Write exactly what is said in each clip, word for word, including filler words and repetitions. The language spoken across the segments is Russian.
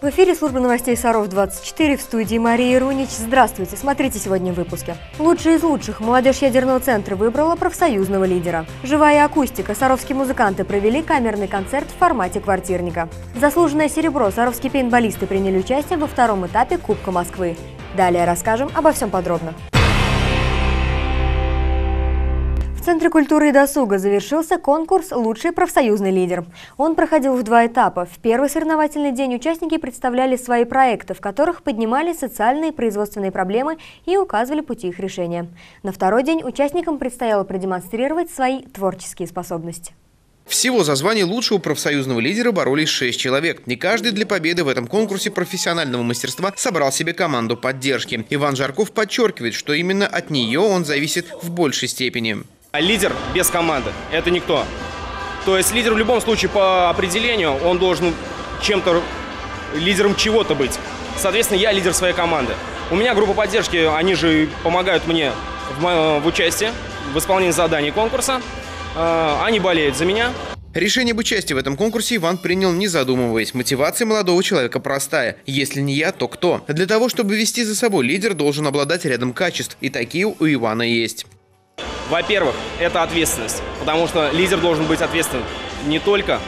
В эфире служба новостей Саров двадцать четыре, в студии Мария Рунич. Здравствуйте, смотрите сегодня в выпуске. Лучшие из лучших. Молодежь ядерного центра выбрала профсоюзного лидера. Живая акустика. Саровские музыканты провели камерный концерт в формате квартирника. Заслуженное серебро. Саровские пейнтболисты приняли участие во втором этапе Кубка Москвы. Далее расскажем обо всем подробно. В Центре культуры и досуга завершился конкурс «Лучший профсоюзный лидер». Он проходил в два этапа. В первый соревновательный день участники представляли свои проекты, в которых поднимали социальные и производственные проблемы и указывали пути их решения. На второй день участникам предстояло продемонстрировать свои творческие способности. Всего за звание лучшего профсоюзного лидера боролись шесть человек. Не каждый для победы в этом конкурсе профессионального мастерства собрал себе команду поддержки. Иван Жарков подчеркивает, что именно от нее он зависит в большей степени. А лидер без команды – это никто. То есть лидер в любом случае по определению, он должен чем-то, лидером чего-то быть. Соответственно, я лидер своей команды. У меня группа поддержки, они же помогают мне в, в участии, в исполнении заданий конкурса. Они болеют за меня. Решение об участии в этом конкурсе Иван принял, не задумываясь. Мотивация молодого человека простая. Если не я, то кто? Для того, чтобы вести за собой, лидер должен обладать рядом качеств. И такие у Ивана есть. Во-первых, это ответственность, потому что лидер должен быть ответственен не только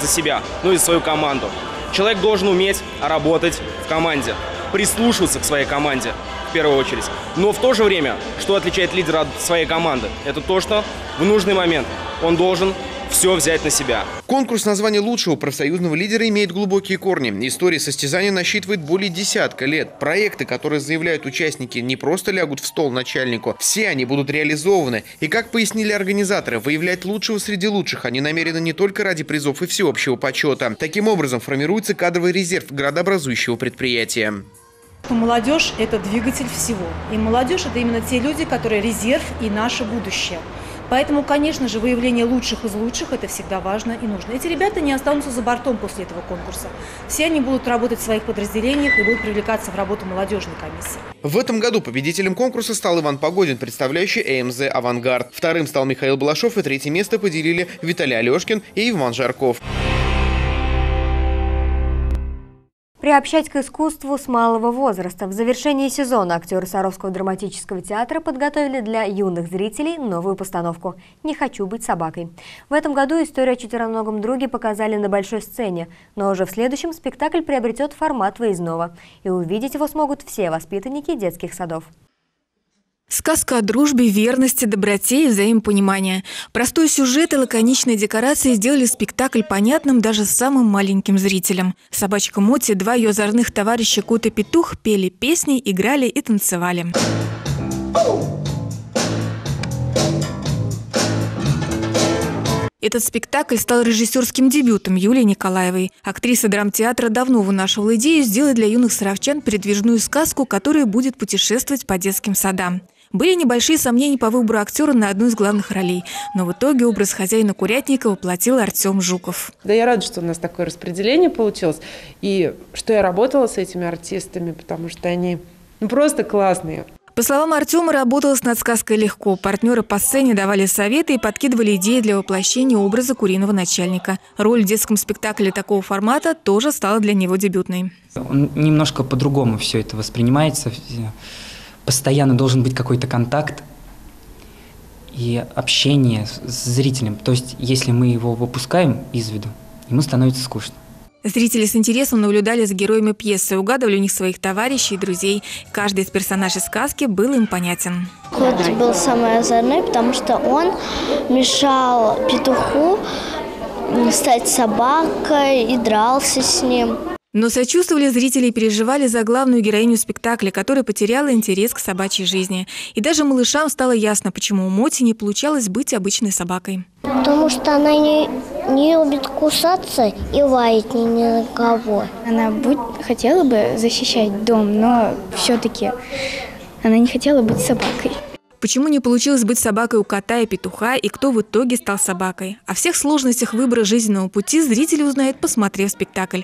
за себя, но и за свою команду. Человек должен уметь работать в команде, прислушиваться к своей команде в первую очередь. Но в то же время, что отличает лидера от своей команды, это то, что в нужный момент он должен все взять на себя. Конкурс на звание лучшего профсоюзного лидера имеет глубокие корни. История состязания насчитывает более десятка лет. Проекты, которые заявляют участники, не просто лягут в стол начальнику. Все они будут реализованы. И, как пояснили организаторы, выявлять лучшего среди лучших они намерены не только ради призов и всеобщего почета. Таким образом формируется кадровый резерв градообразующего предприятия. Молодежь – это двигатель всего. И молодежь – это именно те люди, которые резерв и наше будущее. Поэтому, конечно же, выявление лучших из лучших – это всегда важно и нужно. Эти ребята не останутся за бортом после этого конкурса. Все они будут работать в своих подразделениях и будут привлекаться в работу молодежной комиссии. В этом году победителем конкурса стал Иван Погодин, представляющий А М З «Авангард». Вторым стал Михаил Балашов, и третье место поделили Виталий Алешкин и Иван Жарков. Приобщать к искусству с малого возраста. В завершении сезона актеры Саровского драматического театра подготовили для юных зрителей новую постановку «Не хочу быть собакой». В этом году историю о четвероногом друге показали на большой сцене, но уже в следующем спектакль приобретет формат выездного. И увидеть его смогут все воспитанники детских садов. Сказка о дружбе, верности, доброте и взаимопонимании. Простой сюжет и лаконичные декорации сделали спектакль понятным даже самым маленьким зрителям. Собачка Мути, два ее озорных товарища Кот и Петух пели песни, играли и танцевали. Этот спектакль стал режиссерским дебютом Юлии Николаевой. Актриса драмтеатра давно вынашивала идею сделать для юных саровчан передвижную сказку, которая будет путешествовать по детским садам. Были небольшие сомнения по выбору актера на одну из главных ролей. Но в итоге образ хозяина курятника воплотил Артем Жуков. Да, я рада, что у нас такое распределение получилось. И что я работала с этими артистами, потому что они ну, просто классные. По словам Артема, работалось над сказкой легко. Партнеры по сцене давали советы и подкидывали идеи для воплощения образа куриного начальника. Роль в детском спектакле такого формата тоже стала для него дебютной. Он немножко по-другому все это воспринимается. Постоянно должен быть какой-то контакт и общение с зрителем. То есть, если мы его выпускаем из виду, ему становится скучно. Зрители с интересом наблюдали за героями пьесы, угадывали у них своих товарищей и друзей. Каждый из персонажей сказки был им понятен. Кот был самый озорной, потому что он мешал Петуху стать собакой и дрался с ним. Но сочувствовали зрители и переживали за главную героиню спектакля, которая потеряла интерес к собачьей жизни. И даже малышам стало ясно, почему у Моти не получалось быть обычной собакой. Потому что она не, не любит кусаться и лаять ни на кого. Она будь, хотела бы защищать дом, но все-таки она не хотела быть собакой. Почему не получилось быть собакой у Кота и Петуха, и кто в итоге стал собакой? О всех сложностях выбора жизненного пути зрители узнают, посмотрев спектакль.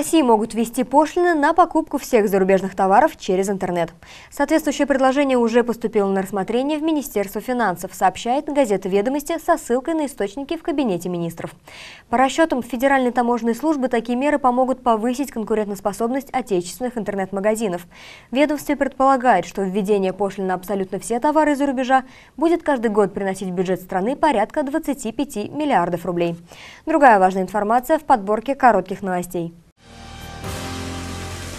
России могут ввести пошлины на покупку всех зарубежных товаров через интернет. Соответствующее предложение уже поступило на рассмотрение в Министерство финансов, сообщает газета «Ведомости» со ссылкой на источники в Кабинете министров. По расчетам Федеральной таможенной службы, такие меры помогут повысить конкурентоспособность отечественных интернет-магазинов. Ведомство предполагает, что введение пошлин на абсолютно все товары из-за рубежа будет каждый год приносить в бюджет страны порядка двадцати пяти миллиардов рублей. Другая важная информация в подборке коротких новостей.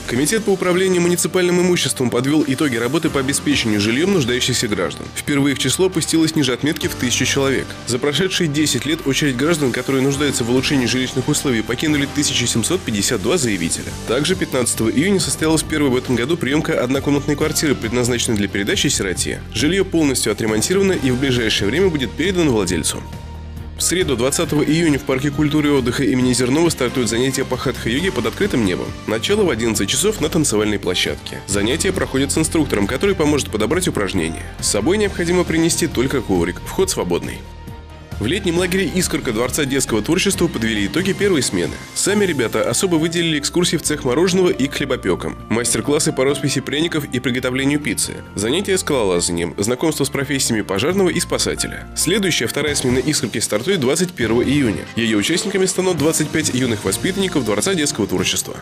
Комитет по управлению муниципальным имуществом подвел итоги работы по обеспечению жильем нуждающихся граждан. Впервые их число опустилось ниже отметки в тысячу человек. За прошедшие десять лет очередь граждан, которые нуждаются в улучшении жилищных условий, покинули тысячу семьсот пятьдесят два заявителя. Также пятнадцатого июня состоялась первая в этом году приемка однокомнатной квартиры, предназначенной для передачи сироте. Жилье полностью отремонтировано и в ближайшее время будет передано владельцу. В среду, двадцатого июня, в парке культуры и отдыха имени Зернова стартуют занятия по хатха-йоге под открытым небом. Начало в одиннадцать часов на танцевальной площадке. Занятия проходят с инструктором, который поможет подобрать упражнения. С собой необходимо принести только коврик. Вход свободный. В летнем лагере «Искорка» Дворца детского творчества подвели итоги первой смены. Сами ребята особо выделили экскурсии в цех мороженого и к хлебопекам, мастер-классы по росписи пряников и приготовлению пиццы, занятия скалолазанием, знакомство с профессиями пожарного и спасателя. Следующая, вторая смена «Искорки» стартует двадцать первого июня. Ее участниками станут двадцать пять юных воспитанников Дворца детского творчества.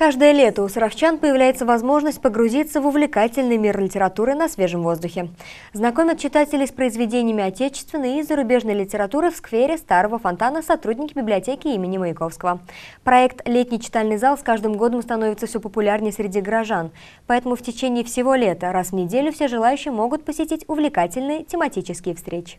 Каждое лето у саровчан появляется возможность погрузиться в увлекательный мир литературы на свежем воздухе. Знакомят читателей с произведениями отечественной и зарубежной литературы в сквере Старого Фонтана сотрудники библиотеки имени Маяковского. Проект «Летний читальный зал» с каждым годом становится все популярнее среди горожан. Поэтому в течение всего лета раз в неделю все желающие могут посетить увлекательные тематические встречи.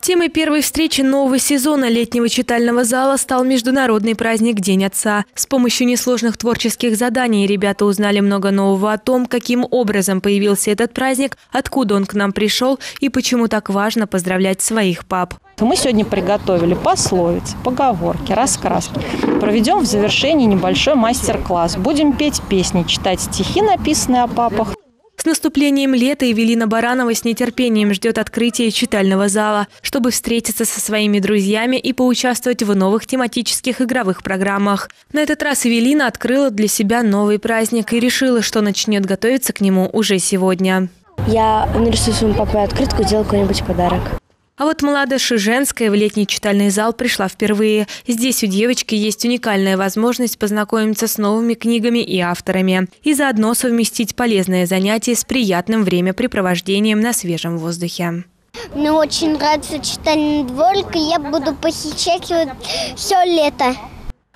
Темой первой встречи нового сезона летнего читального зала стал международный праздник «День отца». С помощью несложных творческих заданий ребята узнали много нового о том, каким образом появился этот праздник, откуда он к нам пришел и почему так важно поздравлять своих пап. Мы сегодня приготовили пословицы, поговорки, раскраски. Проведем в завершении небольшой мастер-класс. Будем петь песни, читать стихи, написанные о папах. С наступлением лета Эвелина Баранова с нетерпением ждет открытия читального зала, чтобы встретиться со своими друзьями и поучаствовать в новых тематических игровых программах. На этот раз Эвелина открыла для себя новый праздник и решила, что начнет готовиться к нему уже сегодня. Я нарисую своему папе открытку, делаю какой-нибудь подарок. А вот молодая Шиженская в летний читальный зал пришла впервые. Здесь у девочки есть уникальная возможность познакомиться с новыми книгами и авторами. И заодно совместить полезное занятие с приятным времяпрепровождением на свежем воздухе. Мне очень нравится читальный дворик, и я буду посещать вот все лето.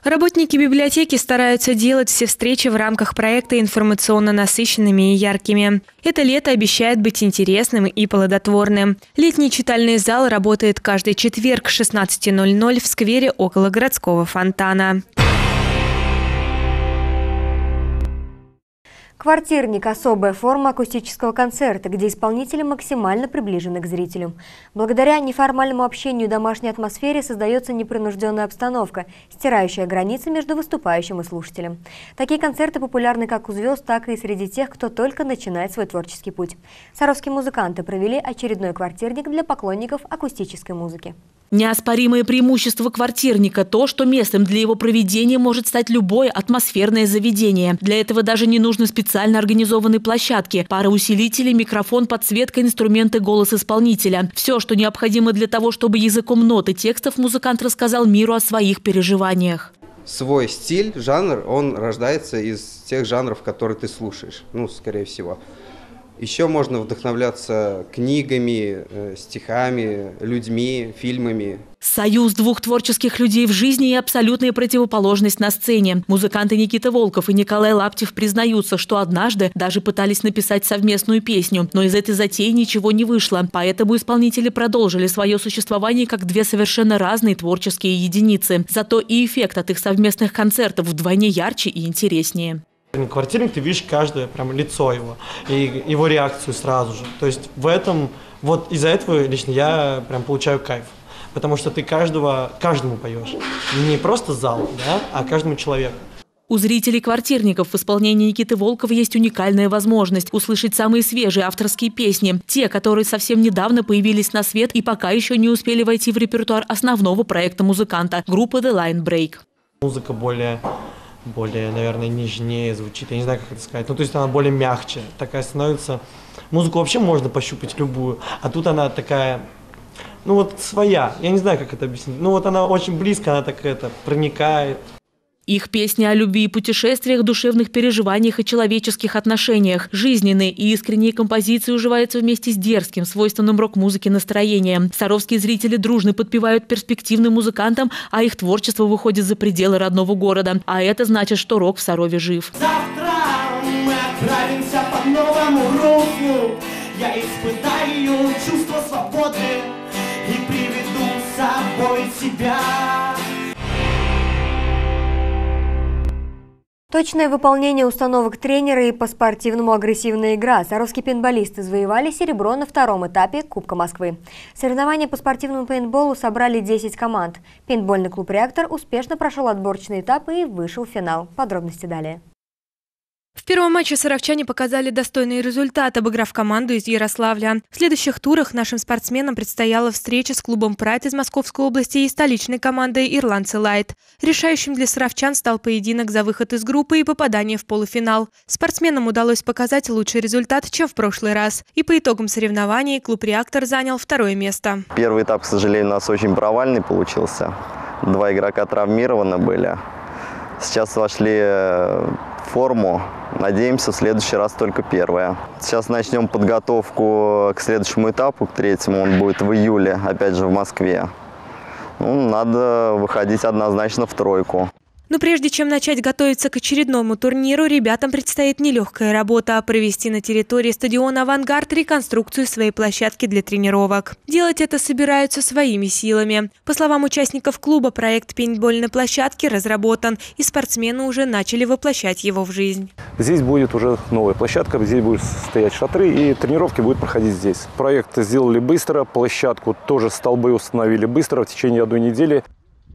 Работники библиотеки стараются делать все встречи в рамках проекта информационно насыщенными и яркими. Это лето обещает быть интересным и плодотворным. Летний читальный зал работает каждый четверг с шестнадцати ноль-ноль в сквере около городского фонтана. Квартирник – особая форма акустического концерта, где исполнители максимально приближены к зрителю. Благодаря неформальному общению и домашней атмосфере создается непринужденная обстановка, стирающая границы между выступающим и слушателем. Такие концерты популярны как у звезд, так и среди тех, кто только начинает свой творческий путь. Саровские музыканты провели очередной квартирник для поклонников акустической музыки. Неоспоримое преимущество квартирника – то, что местом для его проведения может стать любое атмосферное заведение. Для этого даже не нужны специально организованные площадки, пара усилителей, микрофон, подсветка, инструменты, голос исполнителя. Все, что необходимо для того, чтобы языком нот и текстов музыкант рассказал миру о своих переживаниях. Свой стиль, жанр, он рождается из тех жанров, которые ты слушаешь, ну, скорее всего. Еще можно вдохновляться книгами, стихами, людьми, фильмами. Союз двух творческих людей в жизни и абсолютная противоположность на сцене. Музыканты Никита Волков и Николай Лаптев признаются, что однажды даже пытались написать совместную песню, но из этой затеи ничего не вышло. Поэтому исполнители продолжили свое существование как две совершенно разные творческие единицы. Зато и эффект от их совместных концертов вдвойне ярче и интереснее. Квартирник, ты видишь каждое прям лицо его и его реакцию сразу же. То есть в этом, вот из-за этого лично я прям получаю кайф. Потому что ты каждого, каждому поешь. Не просто зал, да, а каждому человеку. У зрителей «Квартирников» в исполнении Никиты Волкова есть уникальная возможность услышать самые свежие авторские песни. Те, которые совсем недавно появились на свет и пока еще не успели войти в репертуар основного проекта музыканта – группы The Line Break. Музыка более, более, наверное, нежнее звучит. Я не знаю, как это сказать. Ну, то есть она более мягче. Такая становится... Музыку вообще можно пощупать любую. А тут она такая... Ну, вот своя. Я не знаю, как это объяснить. Ну, вот она очень близко, она так это проникает. Их песни о любви и путешествиях, душевных переживаниях и человеческих отношениях. Жизненные и искренние композиции уживаются вместе с дерзким, свойственным рок-музыке настроением. Саровские зрители дружно подпевают перспективным музыкантам, а их творчество выходит за пределы родного города. А это значит, что рок в Сарове жив. Завтра мы отправимся по новому руку. Я испытаю чувство свободы и приведу с собой тебя. Точное выполнение установок тренера и по-спортивному агрессивная игра. Саровские пейнтболисты завоевали серебро на втором этапе Кубка Москвы. Соревнования по спортивному пейнтболу собрали десять команд. Пейнтбольный клуб «Реактор» успешно прошел отборочный этап и вышел в финал. Подробности далее. В первом матче саровчане показали достойный результат, обыграв команду из Ярославля. В следующих турах нашим спортсменам предстояла встреча с клубом «Прайд» из Московской области и столичной командой «Ирландцы Лайт». Решающим для саровчан стал поединок за выход из группы и попадание в полуфинал. Спортсменам удалось показать лучший результат, чем в прошлый раз. И по итогам соревнований клуб «Реактор» занял второе место. Первый этап, к сожалению, у нас очень провальный получился. Два игрока травмированы были. Сейчас вошли в форму. Надеемся, в следующий раз только первое. Сейчас начнем подготовку к следующему этапу, к третьему. Он будет в июле, опять же, в Москве. Ну, надо выходить однозначно в тройку. Но прежде чем начать готовиться к очередному турниру, ребятам предстоит нелегкая работа – провести на территории стадиона «Авангард» реконструкцию своей площадки для тренировок. Делать это собираются своими силами. По словам участников клуба, проект пейнтбольной площадки разработан, и спортсмены уже начали воплощать его в жизнь. Здесь будет уже новая площадка, здесь будут стоять шатры, и тренировки будут проходить здесь. Проект сделали быстро, площадку тоже столбы установили быстро, в течение одной недели.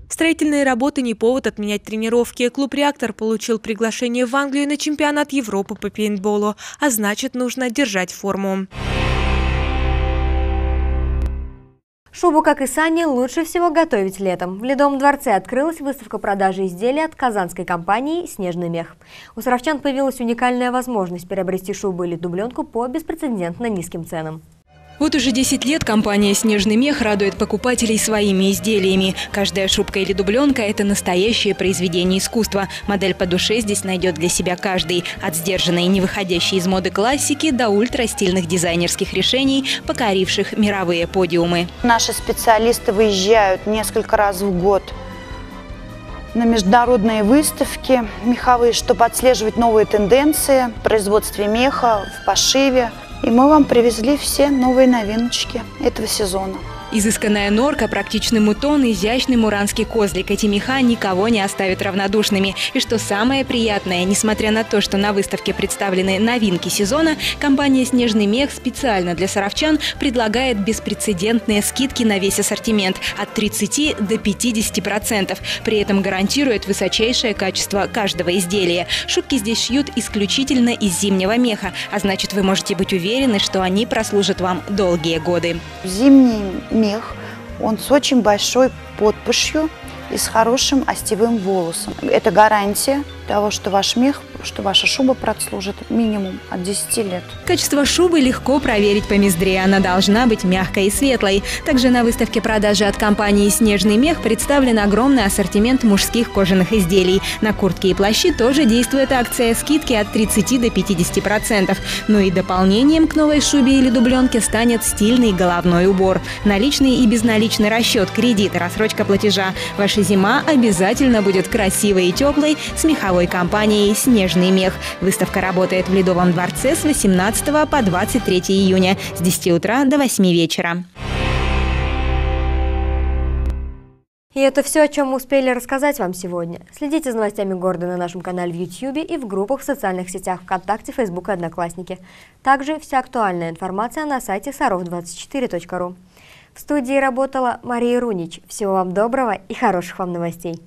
Строительные работы не повод отменять тренировки. Клуб «Реактор» получил приглашение в Англию на чемпионат Европы по пейнтболу, а значит, нужно держать форму. Шубу, как и сани, лучше всего готовить летом. В Ледовом дворце открылась выставка продажи изделий от казанской компании «Снежный мех». У саровчан появилась уникальная возможность приобрести шубу или дубленку по беспрецедентно низким ценам. Вот уже десять лет компания «Снежный мех» радует покупателей своими изделиями. Каждая шубка или дубленка – это настоящее произведение искусства. Модель по душе здесь найдет для себя каждый. От сдержанной, не выходящей из моды классики до ультрастильных дизайнерских решений, покоривших мировые подиумы. Наши специалисты выезжают несколько раз в год на международные выставки меховые, чтобы отслеживать новые тенденции в производстве меха, в пошиве. И мы вам привезли все новые новиночки этого сезона. Изысканная норка, практичный мутон, изящный муранский козлик. Эти меха никого не оставят равнодушными. И что самое приятное, несмотря на то, что на выставке представлены новинки сезона, компания «Снежный мех» специально для саровчан предлагает беспрецедентные скидки на весь ассортимент от тридцати до пятидесяти процентов. При этом гарантирует высочайшее качество каждого изделия. Шубки здесь шьют исключительно из зимнего меха, а значит, вы можете быть уверены, что они прослужат вам долгие годы. Зимний мех, он с очень большой подпышью и с хорошим остевым волосом. Это гарантия того, что ваш мех, что ваша шуба прослужит минимум от десяти лет. Качество шубы легко проверить по мездре. Она должна быть мягкой и светлой. Также на выставке продажи от компании «Снежный мех» представлен огромный ассортимент мужских кожаных изделий. На куртки и плащи тоже действует акция скидки от тридцати до пятидесяти процентов. Ну и дополнением к новой шубе или дубленке станет стильный головной убор. Наличный и безналичный расчет, кредит, рассрочка платежа. Ваша зима обязательно будет красивой и теплой с меховой компанией «Снежный мех». Выставка работает в Ледовом дворце с восемнадцатого по двадцать третье июня с десяти утра до восьми вечера. И это все, о чем мы успели рассказать вам сегодня. Следите за новостями города на нашем канале в ютьюбе и в группах в социальных сетях ВКонтакте, Facebook и Одноклассники. Также вся актуальная информация на сайте саров двадцать четыре точка ру. В студии работала Мария Рунич. Всего вам доброго и хороших вам новостей.